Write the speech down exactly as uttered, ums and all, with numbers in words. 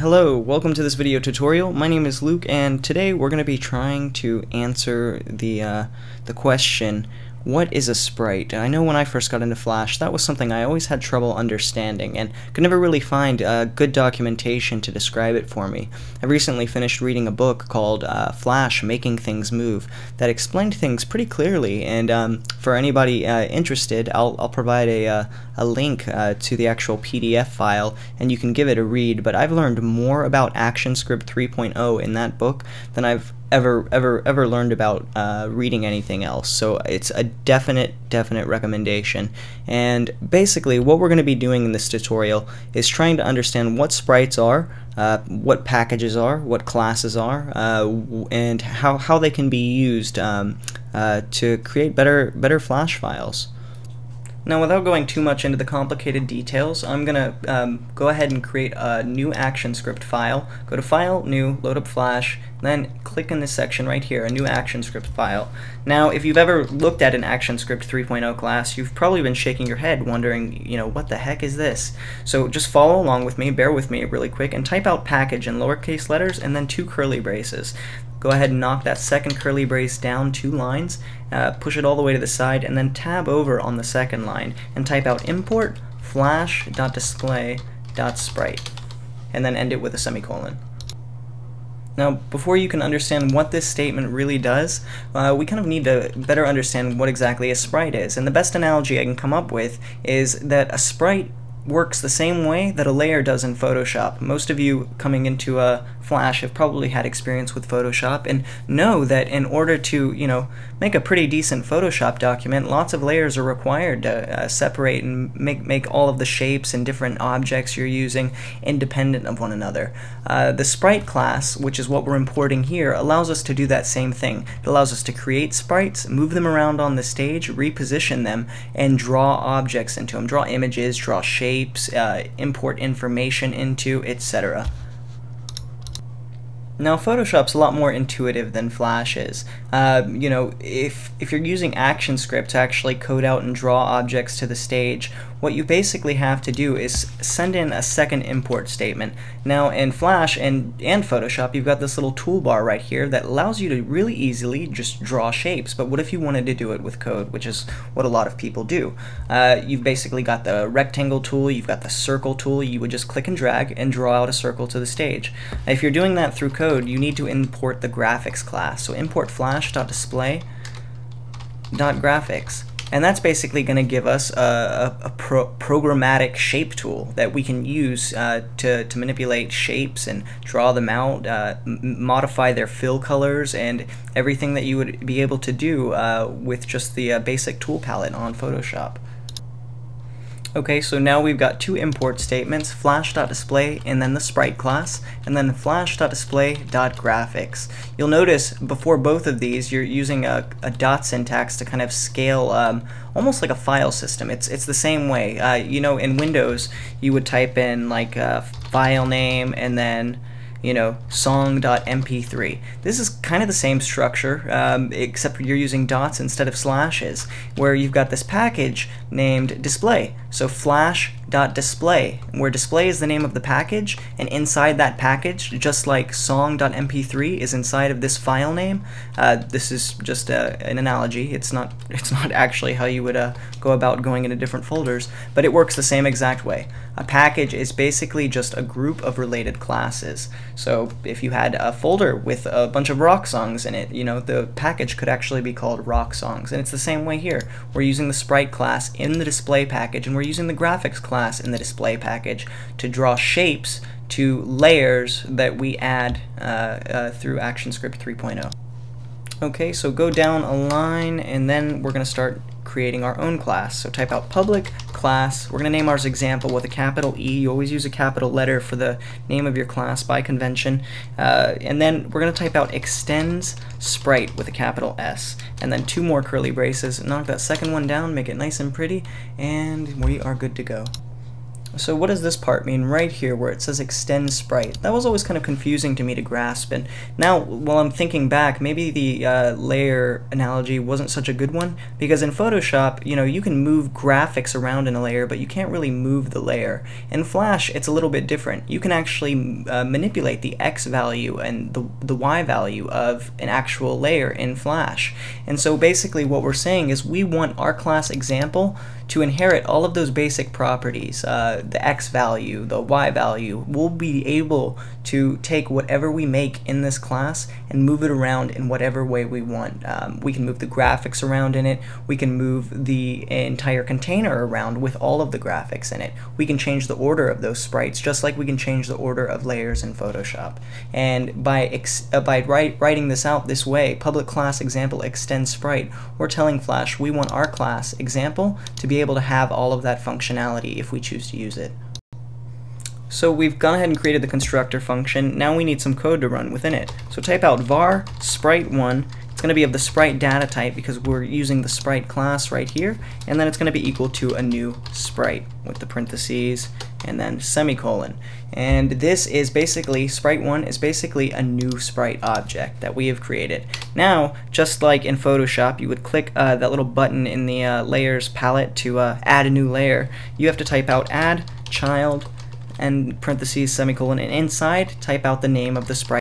Hello, welcome to this video tutorial. My name is Luke, and today we're going to be trying to answer the uh, the question, what is a sprite? I know when I first got into Flash, that was something I always had trouble understanding, and could never really find uh, good documentation to describe it for me. I recently finished reading a book called uh, Flash, Making Things Move, that explained things pretty clearly, and um, for anybody uh, interested, I'll, I'll provide a, uh, a link uh, to the actual P D F file, and you can give it a read, but I've learned more about ActionScript three point oh in that book than I've ever ever ever learned about uh, reading anything else, so it's a definite definite recommendation. And basically what we're going to be doing in this tutorial is trying to understand what sprites are, uh, what packages are, what classes are, uh, and how, how they can be used um, uh, to create better better Flash files. Now, without going too much into the complicated details, I'm gonna um, go ahead and create a new ActionScript file. Go to File, New, load up Flash, then click in this section right here, a new ActionScript file. Now, if you've ever looked at an ActionScript three point oh class, you've probably been shaking your head wondering, you know, what the heck is this? So just follow along with me, bear with me really quick, and type out package in lowercase letters and then two curly braces. Go ahead and knock that second curly brace down two lines, uh, push it all the way to the side, and then tab over on the second line and type out import flash.display.sprite, and then end it with a semicolon. Now, before you can understand what this statement really does, uh, we kind of need to better understand what exactly a sprite is. And the best analogy I can come up with is that a sprite works the same way that a layer does in Photoshop. Most of you coming into a Flash have probably had experience with Photoshop and know that in order to, you know, make a pretty decent Photoshop document, lots of layers are required to uh, separate and make make all of the shapes and different objects you're using independent of one another. Uh, the Sprite class, which is what we're importing here, allows us to do that same thing. It allows us to create sprites, move them around on the stage, reposition them, and draw objects into them, draw images, draw shapes, Uh, import information into, et cetera. Now, Photoshop's a lot more intuitive than Flash is. Uh, you know, if, if you're using ActionScript to actually code out and draw objects to the stage, what you basically have to do is send in a second import statement. Now, in Flash and, and Photoshop, you've got this little toolbar right here that allows you to really easily just draw shapes, but what if you wanted to do it with code, which is what a lot of people do? Uh, you've basically got the rectangle tool, you've got the circle tool, you would just click and drag and draw out a circle to the stage. Now, if you're doing that through code, you need to import the graphics class. So import flash.display.graphics. And that's basically going to give us a, a, a pro programmatic shape tool that we can use uh, to, to manipulate shapes and draw them out, uh, m modify their fill colors, and everything that you would be able to do uh, with just the uh, basic tool palette on Photoshop. Okay, so now we've got two import statements, flash.display and then the sprite class, and then flash.display.graphics. You'll notice before both of these you're using a, a dot syntax to kind of scale, um, almost like a file system. It's, it's the same way. Uh, you know, in Windows you would type in like a file name and then, you know, song.m p three. This is kind of the same structure, um, except you're using dots instead of slashes, where you've got this package named display. So flash.display, where display is the name of the package, and inside that package, just like song.m p three is inside of this file name, uh, this is just a, an analogy. It's not, it's not actually how you would uh, go about going into different folders, but it works the same exact way. A package is basically just a group of related classes. So if you had a folder with a bunch of rock songs in it, you know, the package could actually be called rock songs. And it's the same way here. We're using the sprite class in the display package, and we're using the graphics class in the display package to draw shapes to layers that we add uh, uh, through ActionScript three point oh. Okay, so go down a line, and then we're going to start creating our own class. So type out public class. We're going to name ours example with a capital E. You always use a capital letter for the name of your class by convention. Uh, and then we're going to type out extends sprite with a capital S. And then two more curly braces. Knock that second one down, make it nice and pretty, and we are good to go. So what does this part mean right here where it says extend sprite? That was always kind of confusing to me to grasp, and now while I'm thinking back, maybe the uh, layer analogy wasn't such a good one, because in Photoshop, you know, you can move graphics around in a layer, but you can't really move the layer. In Flash, it's a little bit different. You can actually uh, manipulate the X value and the, the Y value of an actual layer in Flash. And so basically what we're saying is we want our class example to inherit all of those basic properties. Uh, the X value, the Y value, we'll be able to take whatever we make in this class and move it around in whatever way we want. Um, we can move the graphics around in it, we can move the entire container around with all of the graphics in it, we can change the order of those sprites just like we can change the order of layers in Photoshop. And by, ex uh, by write writing this out this way, public class example extend sprite, we're telling Flash we want our class example to be able to have all of that functionality if we choose to use it. So we've gone ahead and created the constructor function. Now we need some code to run within it. So type out var sprite one. It's going to be of the sprite data type because we're using the sprite class right here, and then it's going to be equal to a new sprite with the parentheses and then semicolon. And this is basically, sprite one is basically a new sprite object that we have created. Now, just like in Photoshop, you would click uh, that little button in the uh, layers palette to uh, add a new layer. You have to type out add child and parentheses semicolon, and inside type out the name of the sprite.